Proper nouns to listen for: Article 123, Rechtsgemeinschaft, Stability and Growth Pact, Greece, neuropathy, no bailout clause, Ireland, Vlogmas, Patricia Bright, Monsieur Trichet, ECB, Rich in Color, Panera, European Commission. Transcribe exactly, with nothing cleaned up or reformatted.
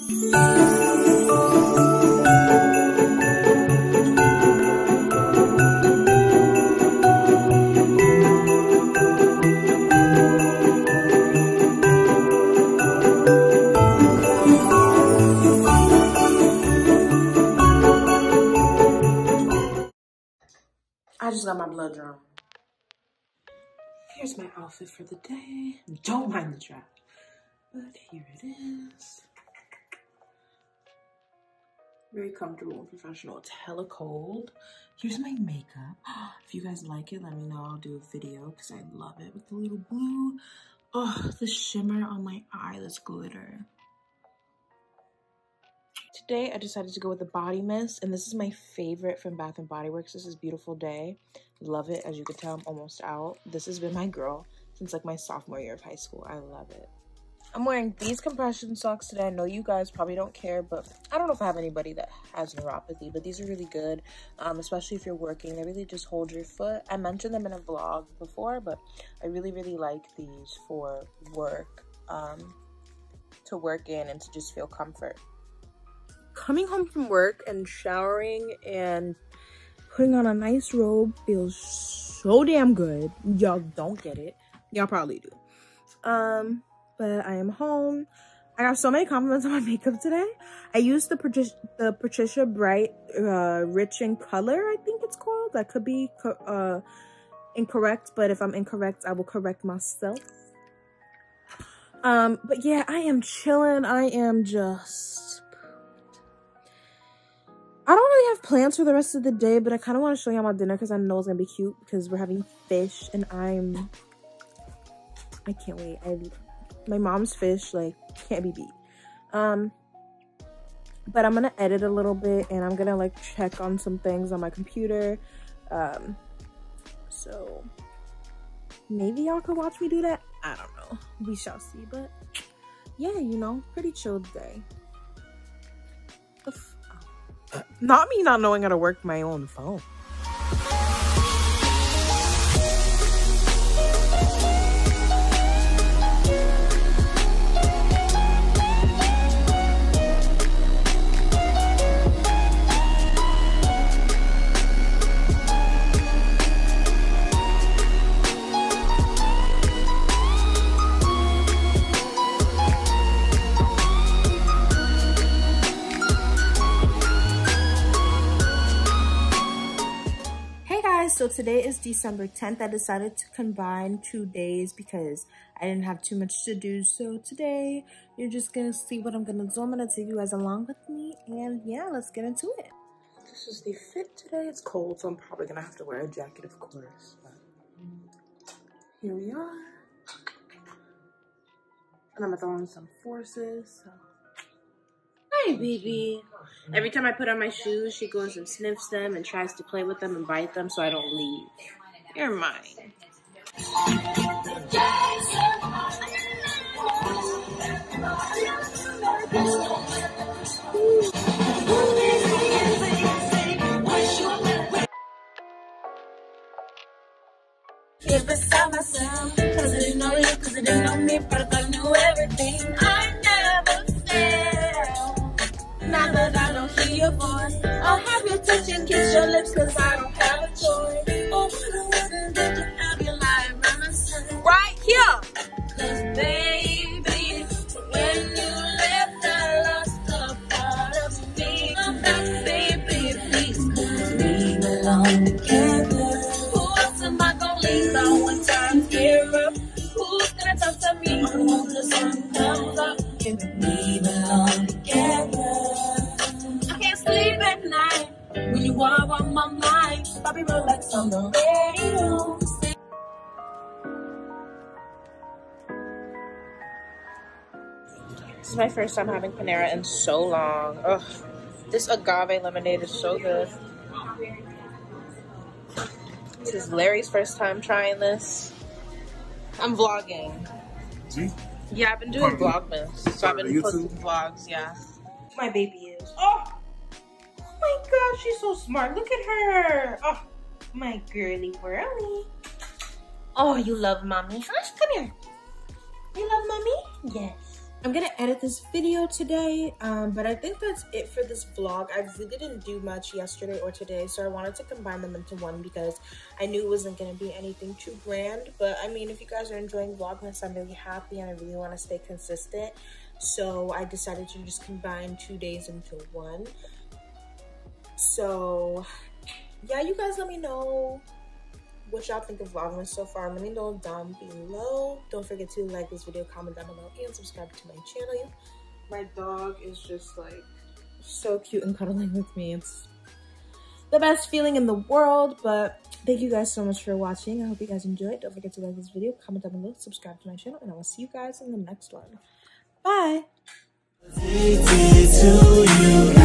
I just got my blood drawn. Here's my outfit for the day. Don't mind the drop, but here it is. Very comfortable and professional. It's hella cold. Here's my makeup. If you guys like it, let me know. I'll do a video because I love it. With the little blue. Oh, the shimmer on my eye. That's glitter. Today, I decided to go with the body mist, and this is my favorite from Bath and Body Works. This is Beautiful Day. Love it. As you can tell, I'm almost out. This has been my girl since like my sophomore year of high school. I love it. I'm wearing these compression socks today. I know you guys probably don't care, but I don't know if I have anybody that has neuropathy, but these are really good, um, especially if you're working. They really just hold your foot. I mentioned them in a vlog before, but I really, really like these for work, um, to work in and to just feel comfort. Coming home from work and showering and putting on a nice robe feels so damn good. Y'all don't get it. Y'all probably do. Um, but I am home. I got so many compliments on my makeup today. I used the Patricia, the Patricia Bright uh, Rich in Color, I think it's called. That could be co uh, incorrect, but if I'm incorrect, I will correct myself. Um, but yeah, I am chilling. I am just... I don't really have plans for the rest of the day, but I kind of want to show y'all my dinner because I know it's going to be cute because we're having fish and I'm... I can't wait. I, my mom's fish, like, can't be beat. Um, but I'm going to edit a little bit and I'm going to, like, check on some things on my computer. Um, so, maybe y'all could watch me do that. I don't know. We shall see. But, yeah, you know, pretty chilled day. Oof. Not me not knowing how to work my own phone. So today is December tenth. I decided to combine two days because I didn't have too much to do. So today, you're just going to see what I'm going to do. I'm going to take you guys along with me. And yeah, let's get into it. This is the fit today. It's cold, so I'm probably going to have to wear a jacket, of course. But here we are. And I'm going to throw on some forces. So. Hi, baby. Every time I put on my shoes, she goes and sniffs them and tries to play with them and bite them so I don't leave. You're mine. Now that I don't hear your voice, I'll have your touch and kiss your lips, cause I don't have a choice. Oh, I wouldn't let you have your life by my side. Right here! Cause baby, when you left, I lost a part of me. I'm back, baby, please leave me alone together. Who am I gonna leave on when times get rough? Who's gonna talk to me when the sun comes up? Leave me alone together. When you are on my mind, I'll be relaxed on the radio. This is my first time having Panera in so long. Ugh, this agave lemonade is so good. This is Larry's first time trying this. I'm vlogging. See? Yeah, I've been doing Vlogmas. So I've been posting vlogs, yeah. My baby is. Oh! Oh my gosh, she's so smart. Look at her. Oh, my girly whirly. Oh, you love mommy. Come here. You love mommy? Yes. I'm gonna edit this video today, um, but I think that's it for this vlog. I really didn't do much yesterday or today, so I wanted to combine them into one because I knew it wasn't gonna be anything too grand. But I mean, if you guys are enjoying Vlogmas, I'm really happy and I really wanna stay consistent. So I decided to just combine two days into one. So yeah, you guys let me know what y'all think of Vlogmas so far. Let me know down below. Don't forget to like this video, comment down below, and subscribe to my channel. My dog is just like so cute and cuddling with me. It's the best feeling in the world. But thank you guys so much for watching. I hope you guys enjoyed. Don't forget to like this video, comment down below, subscribe to my channel, and I will see you guys in the next one. Bye!